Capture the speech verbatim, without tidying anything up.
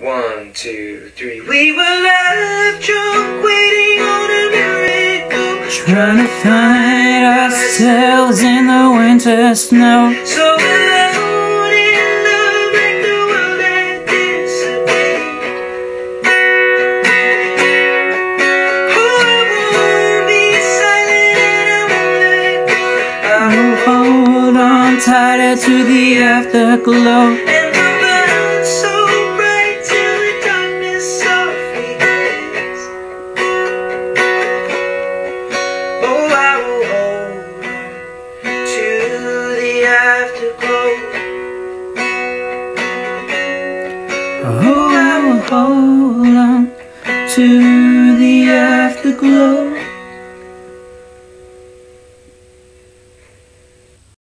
One, two, three. We were left drunk, waiting on a miracle, trying to find ourselves in the winter snow. So alone in love, like the world had disappeared. Oh, I won't be silent and I won't let go. I will hold on tighter to the afterglow. Oh, I will hold on to the afterglow.